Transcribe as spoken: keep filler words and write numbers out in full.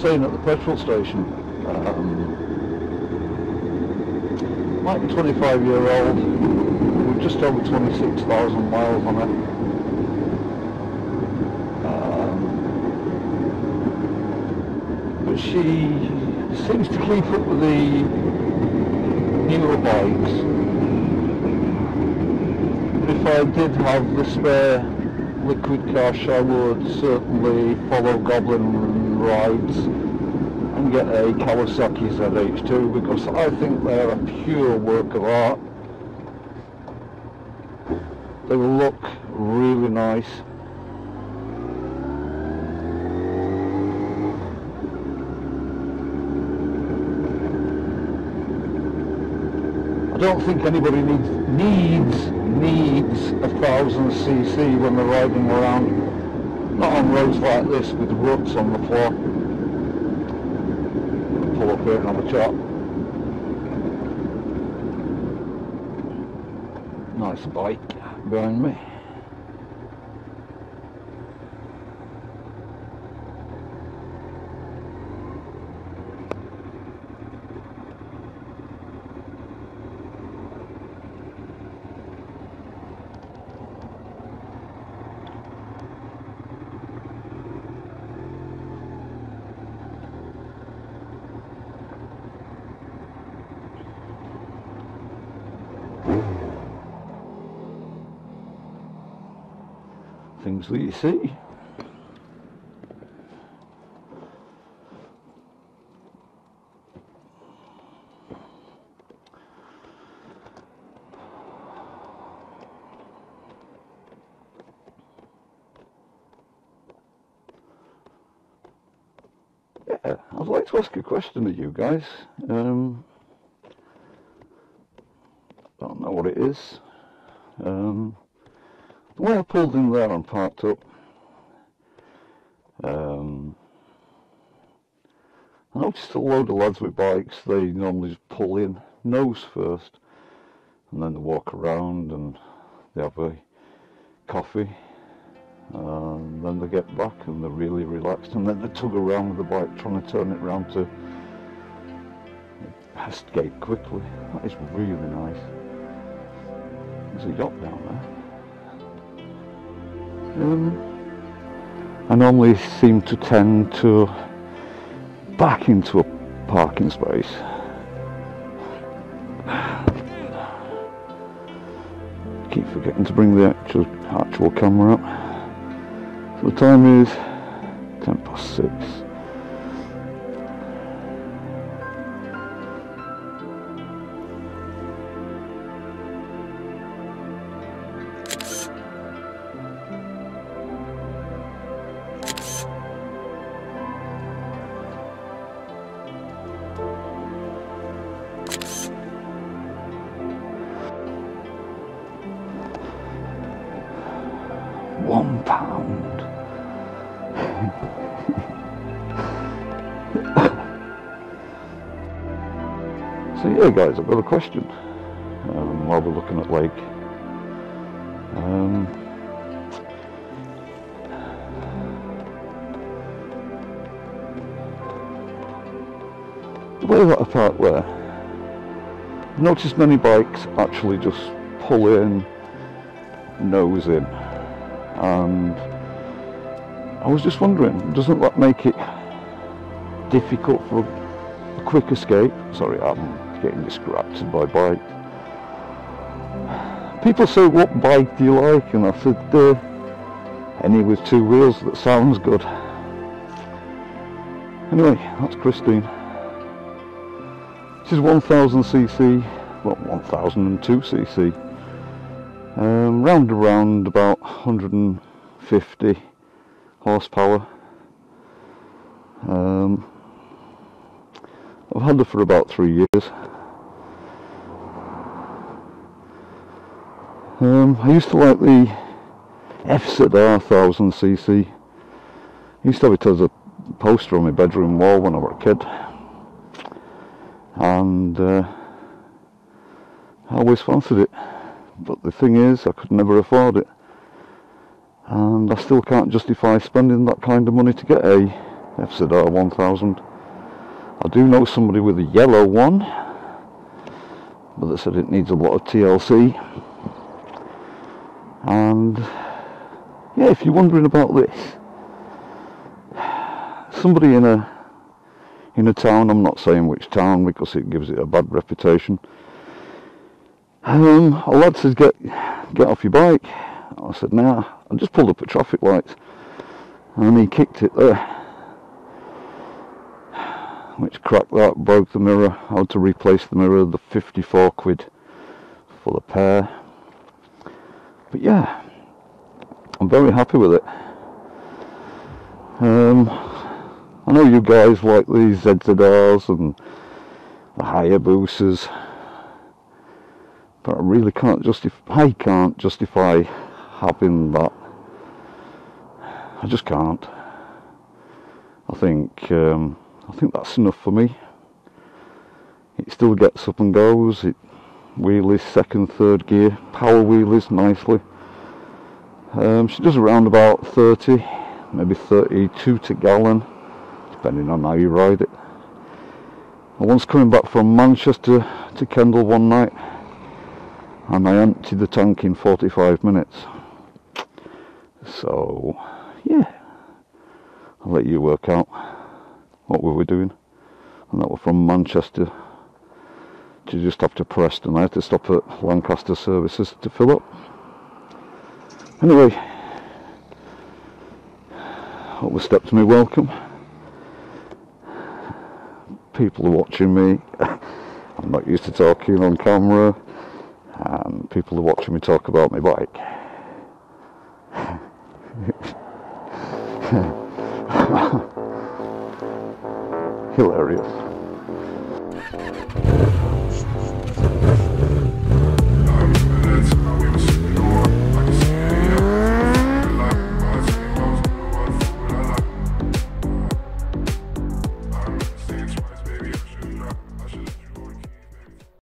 staying at the petrol station. Um, might be twenty-five year old, we've just over twenty-six thousand miles on it. Um, but she seems to keep up with the newer bikes. If I did have the spare liquid cash, I would certainly follow Goblin rides and get a Kawasaki Z H two, because I think they're a pure work of art. They will look really nice. I don't think anybody needs needs needs a thousand cc when they're riding around, not on roads like this with ruts on the floor. Pull up here and have a chat. Nice bike behind me. Things that you see. Yeah, I'd like to ask a question of you guys. Um, don't know what it is. Um, The way I pulled in there and parked up, um, I noticed a load of lads with bikes, they normally just pull in nose first, and then they walk around and they have a coffee, and then they get back and they're really relaxed, and then they tug around with the bike trying to turn it round to past gate quickly. That is really nice. There's a yacht down there. Um, I normally seem to tend to back into a parking space. Keep forgetting to bring the actual, actual camera up. So the time is ten past six. One pound. So yeah guys, I've got a question um, while we're looking at lake. Um, the way that I park there, I've noticed many bikes actually just pull in, nose in. And I was just wondering, doesn't that make it difficult for a quick escape? Sorry, I'm getting distracted by bike. People say, what bike do you like? And I said, uh, any with two wheels that sounds good. Anyway, that's Christine. She's one thousand c c, well, one thousand two c c. Um, round around about one hundred fifty horsepower. Um, I've had her for about three years. Um, I used to like the F Z R one thousand c c. I used to have it as a poster on my bedroom wall when I was a kid. And uh, I always fancied it. But the thing is, I could never afford it, and I still can't justify spending that kind of money to get a F Z R one thousand. I do know somebody with a yellow one, but they said it needs a lot of T L C. And yeah, if you're wondering about this, somebody in a in a town, I'm not saying which town because it gives it a bad reputation, um, a lad says, get get off your bike. I said, nah, I just pulled up at traffic lights, and he kicked it there, which cracked that, broke the mirror. I had to replace the mirror, the fifty-four quid for the pair. But yeah, I'm very happy with it. Um, I know you guys like these Zedtadars and the Hayaboosers, but I really can't justify, I can't justify having that. I just can't. I think um, I think that's enough for me. It still gets up and goes. It wheelies second, third gear, power wheelies nicely. Um, she does around about thirty, maybe thirty-two to gallon, depending on how you ride it. I was coming back from Manchester to Kendal one night, and I emptied the tank in forty-five minutes. So yeah, I'll let you work out what we were doing. And that was from Manchester to just after Preston. I had to stop at Lancaster Services to fill up. Anyway, overstepped me welcome. People are watching me. I'm not used to talking on camera, and people are watching me talk about my bike. Hilarious.